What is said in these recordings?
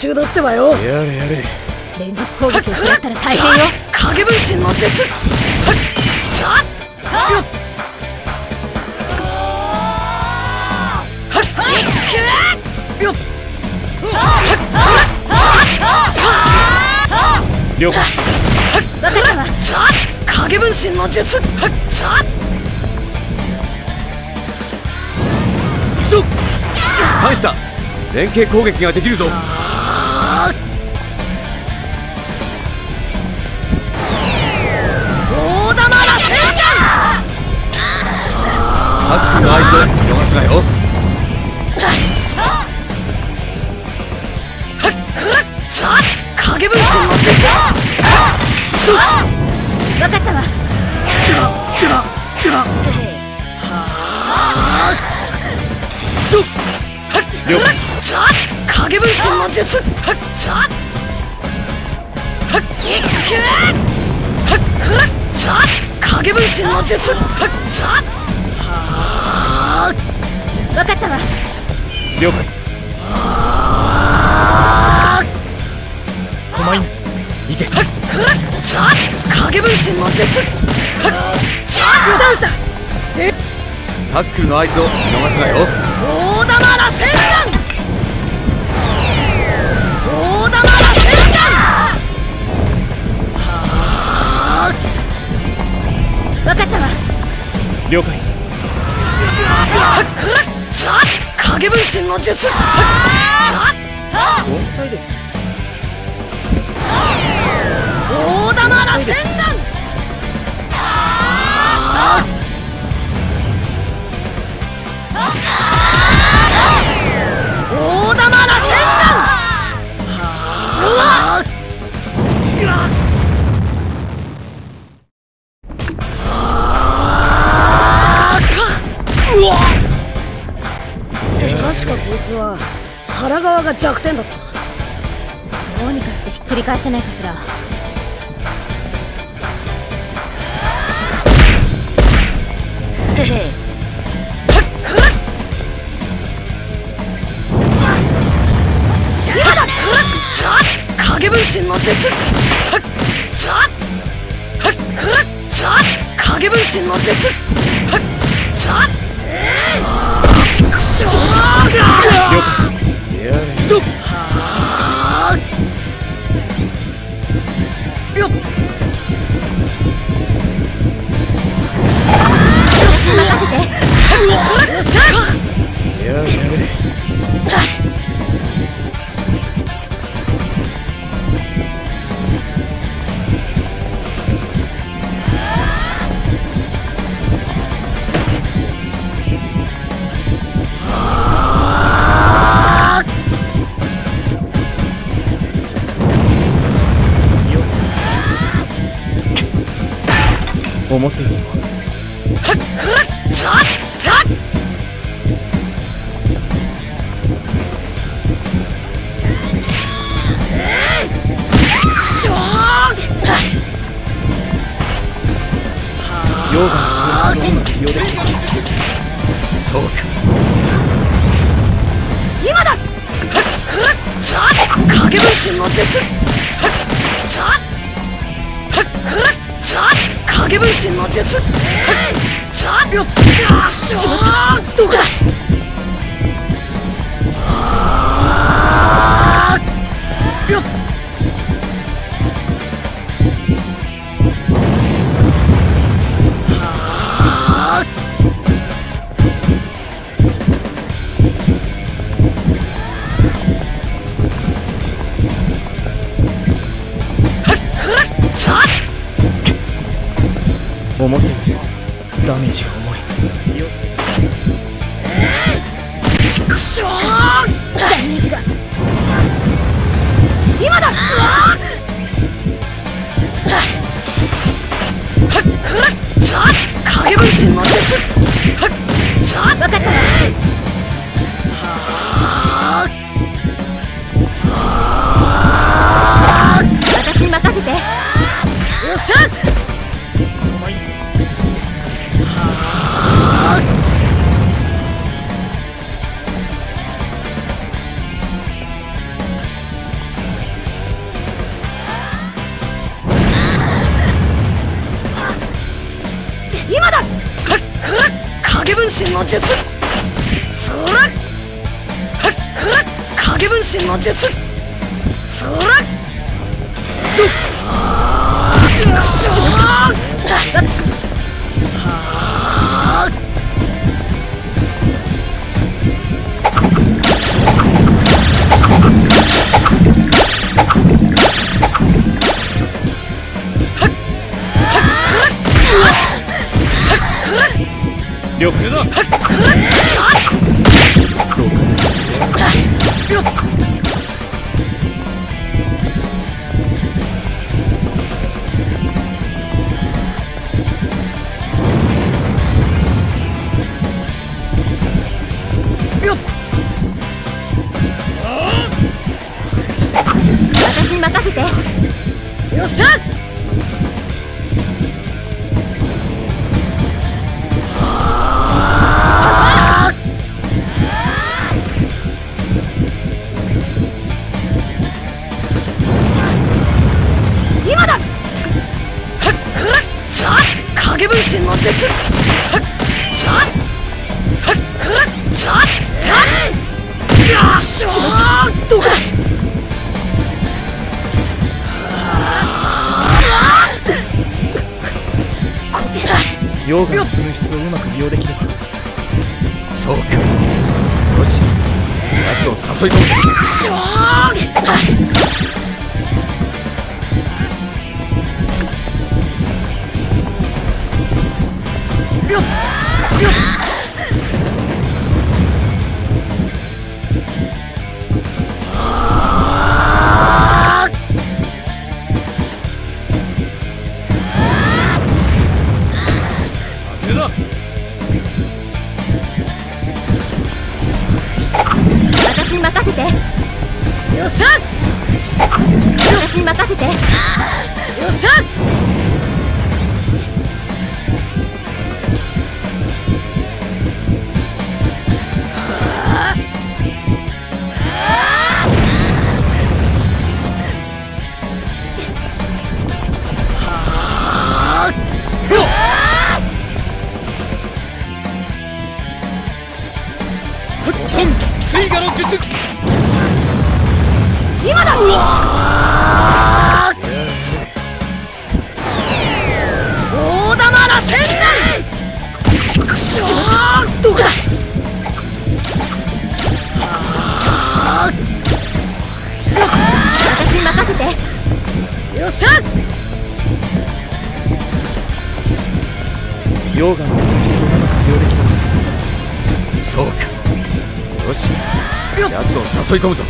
中だってばよ。やれやれ。連続攻撃を食らったら大変よ。影分身の術。了解。私は影分身の術。大した連携攻撃ができるぞ。大玉らせんだ。ハックの合図を逃すなよ。影分身の術。わかったわ。影分身の術。影分身の術。わかったわ。了解。お前に行け。影分身の術。タックルの合図を逃すなよ。大玉らせんだ。わかったわ。了解。影分身の術。大玉らせんだ。大玉らせんだ。確かこいつは腹側が弱点だった。どうにかしてひっくり返せないかしら。影分身の術。影分身の術。くしょ思ってるのはヨガの強さの起用で。そうか、今だ。影分身の術。影分身の術。思ってるよりダメージが重い。ちくしょう。ダメージが今だ。影分身の術。わかったわ。私に任せて。よっしゃ。影分身の術。そら。影分身の術。そら。了解だ。私に任せて。よっしゃ。溶岩の噴出をうまく利用できれば。そうか、よし、奴を誘い込むぞ。よっよっ誘い込むぞ。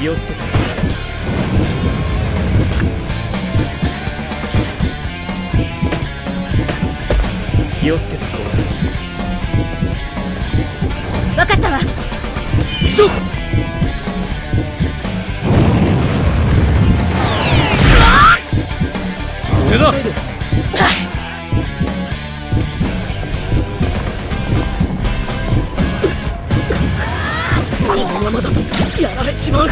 気をつけて。気をつけて。分かったわ。行くぞ。それだ。やられちまう。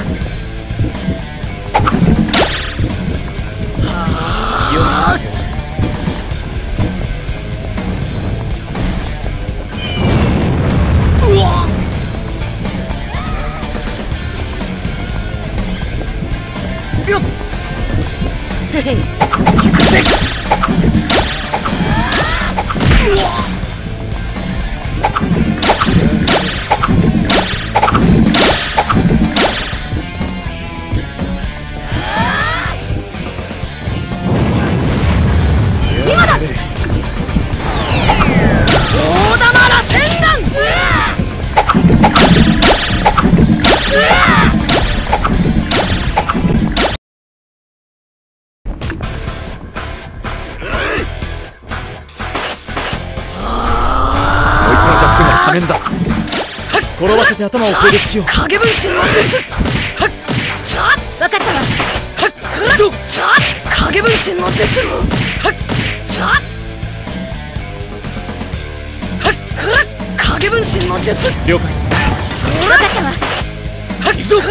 頭を攻撃しよう。影分身の術。分かったわ。影分身の術。影分身の術。了解。分かったわ。行くぞ。覚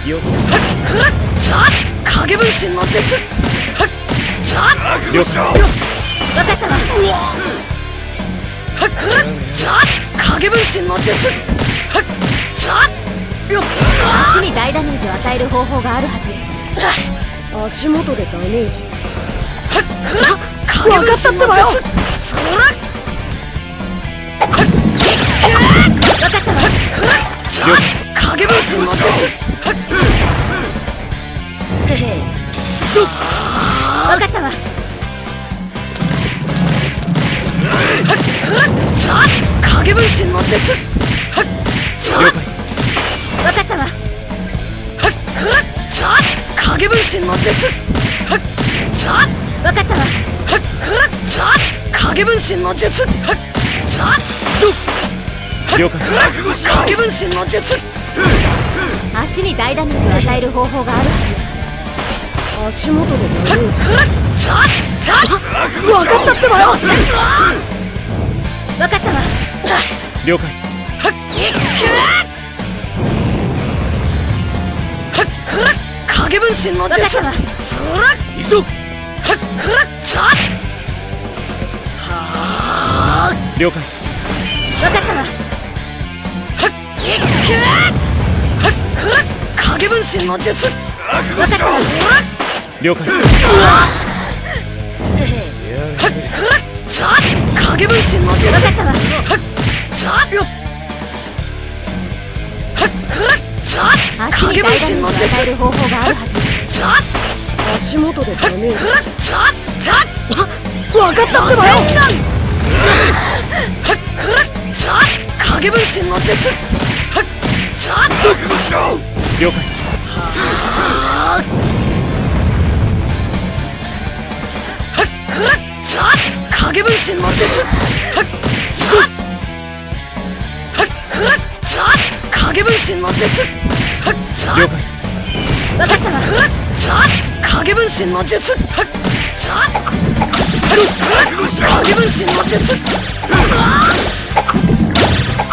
悟しろ。影分身の術。わかったわ。影分身の術。足に大ダメージを与える方法があるはず。足元でダメージ。影分身の術。それ。わかったわ。影分身の術。わかったわ。影分身の術。わかったわ。影分身の術。わかったわ。影分身の術。影分身の術。足に大ダメージを与える方法がある。足元でダメージ。分かったってばよ。分かったわ。了解。影分身の術。そら行くぞ。了解。分かったわ。影分身の術。わかった。了解。影分身の術。わかったわ。影分身の術。足元でダメージ。わかったってばよ。影分身の術。了解。影分身の術。影分身の術。了解。わかったわ。影分身の術。影分身の術。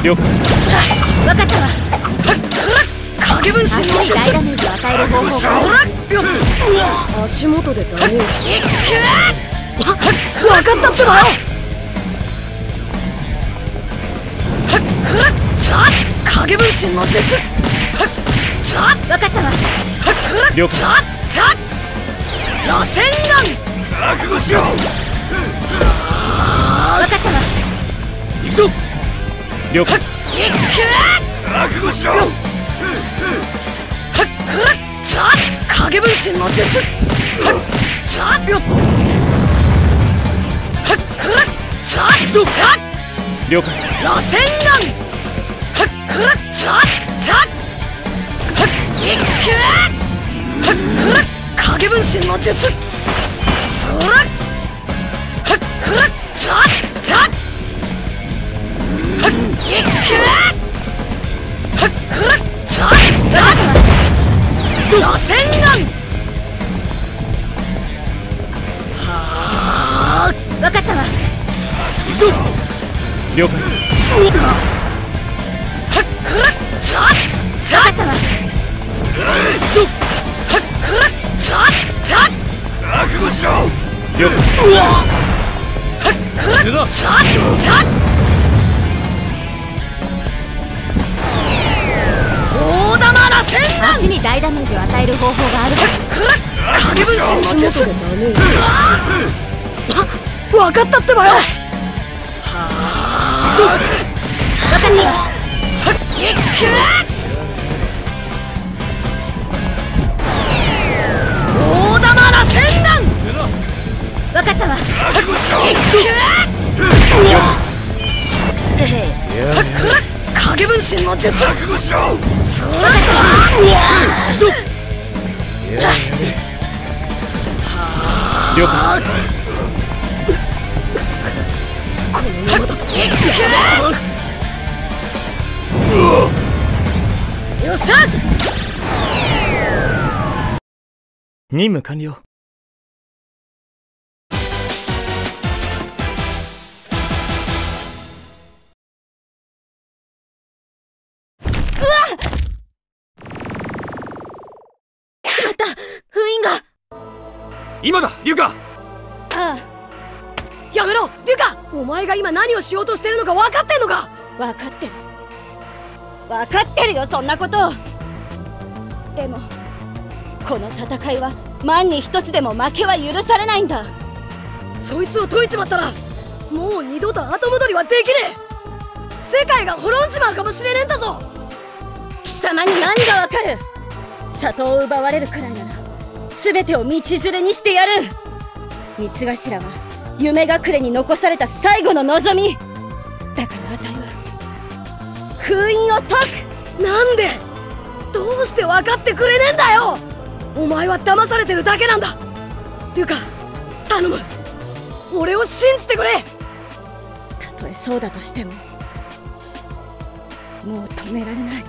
了解。わかったわ。影分身の術。大ダメージを与える方法が。足元でダメージ。わかったってばよ。影分身の術。わかったわ。了解。螺旋丸。覚悟しろ。わかったわ。行くぞ。了解。覚悟しろ。影分身の術。了解。螺旋丸。影分身の術。そら。螺旋丸。わかったわ。了解。わかったわ。覚悟しろ。了解。足に大ダメージを与える方法がある。影分身の術。わかったってばよ。わかったわ。大玉螺旋丸。わかったわ。影分身の術。それよっしゃ。任務完了。今だ、リュカ。ああ、やめろ、リュカ。お前が今何をしようとしてるのか分かってんのか。分かってる、分かってるよ、そんなこと。でもこの戦いは万に一つでも負けは許されないんだ。そいつを解いちまったらもう二度と後戻りはできねえ。世界が滅んじまうかもしれねえんだぞ。貴様に何がわかる。里を奪われるくらいなら全てを道連れにしてやる。三頭は夢隠れに残された最後の望みだから、あたいは封印を解く。なんで、どうして分かってくれねえんだよ。お前は騙されてるだけなんだ。リュカ、頼む、俺を信じてくれ。たとえそうだとしてももう止められない。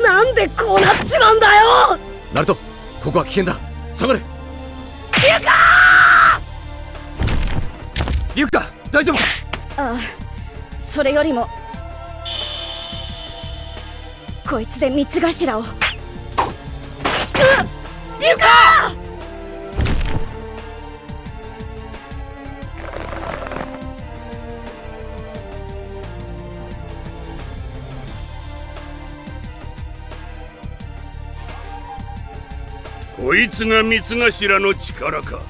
なんでこうなっちまうんだよ。ナルト、ここは危険だ、下がれ。リュカ、大丈夫。ああ、それよりもこいつで三頭を。リュカ、こいつが三頭の力か。